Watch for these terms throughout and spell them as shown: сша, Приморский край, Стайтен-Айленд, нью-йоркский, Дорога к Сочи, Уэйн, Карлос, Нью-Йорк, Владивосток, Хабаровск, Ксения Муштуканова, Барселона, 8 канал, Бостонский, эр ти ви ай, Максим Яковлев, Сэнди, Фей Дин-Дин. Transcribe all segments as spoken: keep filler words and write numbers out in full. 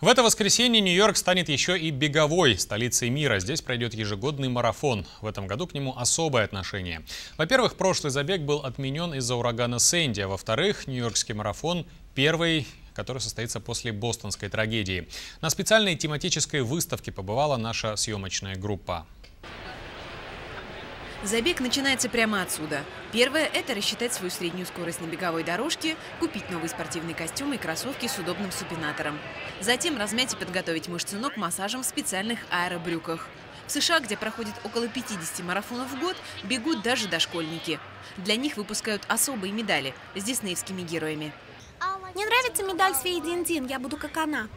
В это воскресенье Нью-Йорк станет еще и беговой столицей мира. Здесь пройдет ежегодный марафон. В этом году к нему особое отношение. Во-первых, прошлый забег был отменен из-за урагана Сэнди. А во-вторых, нью-йоркский марафон первый, который состоится после бостонской трагедии. На специальной тематической выставке побывала наша съемочная группа. Забег начинается прямо отсюда. Первое – это рассчитать свою среднюю скорость на беговой дорожке, купить новый спортивный костюм и кроссовки с удобным супинатором. Затем размять и подготовить мышцы ног массажем в специальных аэробрюках. В США, где проходит около пятидесяти марафонов в год, бегут даже дошкольники. Для них выпускают особые медали с диснеевскими героями. Мне нравится медаль с Фей Дин-Дин, я буду как она.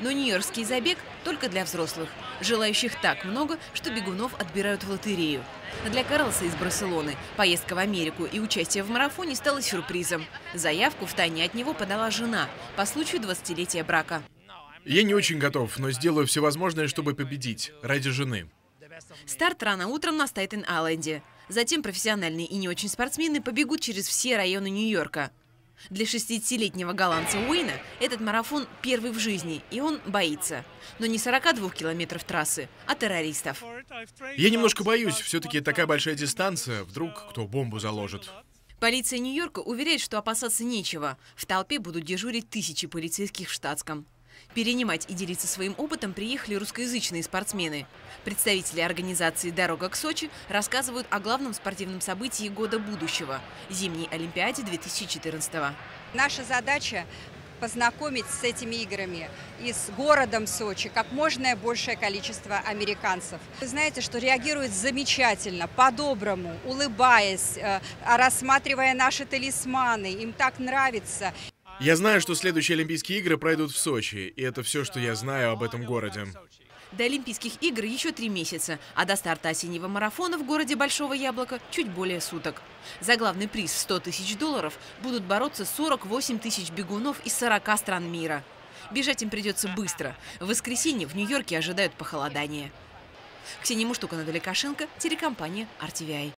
Но нью-йоркский забег только для взрослых. Желающих так много, что бегунов отбирают в лотерею. Для Карлоса из Барселоны поездка в Америку и участие в марафоне стало сюрпризом. Заявку втайне от него подала жена по случаю двадцатилетия брака. Я не очень готов, но сделаю все возможное, чтобы победить. Ради жены. Старт рано утром на Стайтен-Айленде. Затем профессиональные и не очень спортсмены побегут через все районы Нью-Йорка. Для шестидесятилетнего голландца Уэйна этот марафон первый в жизни, и он боится. Но не сорока двух километров трассы, а террористов. Я немножко боюсь, все-таки такая большая дистанция, вдруг кто бомбу заложит. Полиция Нью-Йорка уверяет, что опасаться нечего. В толпе будут дежурить тысячи полицейских в штатском. Перенимать и делиться своим опытом приехали русскоязычные спортсмены. Представители организации «Дорога к Сочи» рассказывают о главном спортивном событии года будущего – зимней Олимпиаде две тысячи четырнадцатого. Наша задача – познакомить с этими играми и с городом Сочи как можно большее количество американцев. Вы знаете, что реагируют замечательно, по-доброму, улыбаясь, рассматривая наши талисманы. Им так нравится. Я знаю, что следующие Олимпийские игры пройдут в Сочи, и это все, что я знаю об этом городе. До Олимпийских игр еще три месяца, а до старта осеннего марафона в городе Большого Яблока чуть более суток. За главный приз в сто тысяч долларов будут бороться сорок восемь тысяч бегунов из сорока стран мира. Бежать им придется быстро. В воскресенье в Нью-Йорке ожидают похолодания. Ксения Муштуканова, телекомпания эр ти ви ай.